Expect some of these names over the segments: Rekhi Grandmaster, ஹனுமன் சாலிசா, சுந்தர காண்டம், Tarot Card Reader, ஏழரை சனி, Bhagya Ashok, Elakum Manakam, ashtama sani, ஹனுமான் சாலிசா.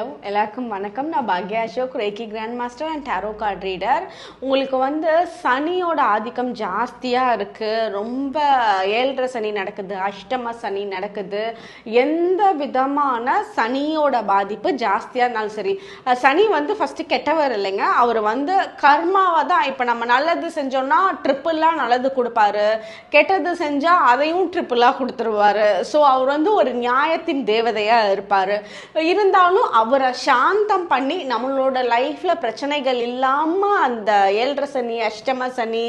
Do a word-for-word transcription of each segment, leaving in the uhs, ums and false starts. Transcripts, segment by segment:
Hello, Elakum Manakam, na Bhagya Ashok, Rekhi Grandmaster and Tarot Card Reader. உங்களுக்கு வந்து சனியோட ஆதிக்கம் ஜாஸ்தியா இருக்கு. ரொம்ப ஏழ்ற சனி நடக்குது, அஷ்டம சனி நடக்குது. எந்த விதமான சனியோட பாதிப்பு ஜாஸ்தியா இருந்தாலும் சரி, சனி வந்து ஃபர்ஸ்ட் கெட்டவர் இல்லைங்க. அவர் வந்து கர்மாவா தான். இப்போ நம்ம நல்லது செஞ்சோம்னா ட்ரிப்புலா நல்லது கொடுப்பாரு, கெட்டது செஞ்சா அதையும் ட்ரிப்புலா கொடுத்துருவாரு. ஸோ அவர் வந்து ஒரு நியாயத்தின் தேவதையா இருப்பாரு. இருந்தாலும் அவரை சாந்தம் பண்ணி நம்மளோட லைஃப்ல பிரச்சனைகள் இல்லாம அந்த ஏழரை சனி அஷ்டம சனி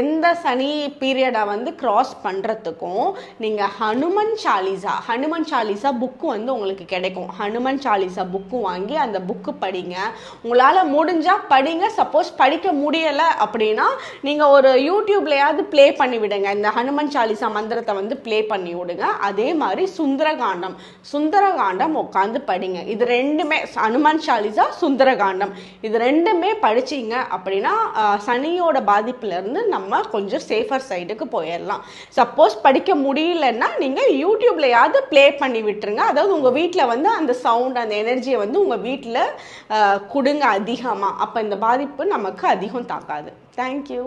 எந்த சனி பீரியடா வந்து கிராஸ் பண்றதுக்கும் நீங்க ஹனுமன் சாலிசா ஹனுமன் சாலிசா புக்கு வந்து உங்களுக்கு கிடைக்கும். ஹனுமன் சாலிசா புக்கு வாங்கி அந்த புக்கு படிங்க, உங்களால முடிஞ்சா படிங்க. சப்போஸ் படிக்க முடியல அப்படின்னா நீங்க ஒரு யூடியூப்லயாவது பிளே பண்ணி விடுங்க, இந்த ஹனுமன் சாலிசா மந்திரத்தை வந்து பிளே பண்ணி விடுங்க. அதே மாதிரி சுந்தர காண்டம் சுந்தர காண்டம் உட்காந்து படிங்க. இது ரெண்டுமே ஹனுமான் சாலிசா சுந்தர காண்டம் இது ரெண்டுமே படிச்சீங்க அப்படின்னா சனியோட பாதிப்புல இருந்து நம்ம கொஞ்சம் சேஃபர் சைடுக்கு போயிடலாம். சப்போஸ் படிக்க முடியலன்னா நீங்க யூடியூப்லயாவது பிளே பண்ணி விட்டுருங்க. அதாவது உங்க வீட்டுல வந்து அந்த சவுண்ட் அந்த எனர்ஜியை வந்து உங்க வீட்டுல கொடுங்க அதிகமா. அப்ப இந்த பாதிப்பு நமக்கு அதிகம் தாக்காது. தேங்க்யூ.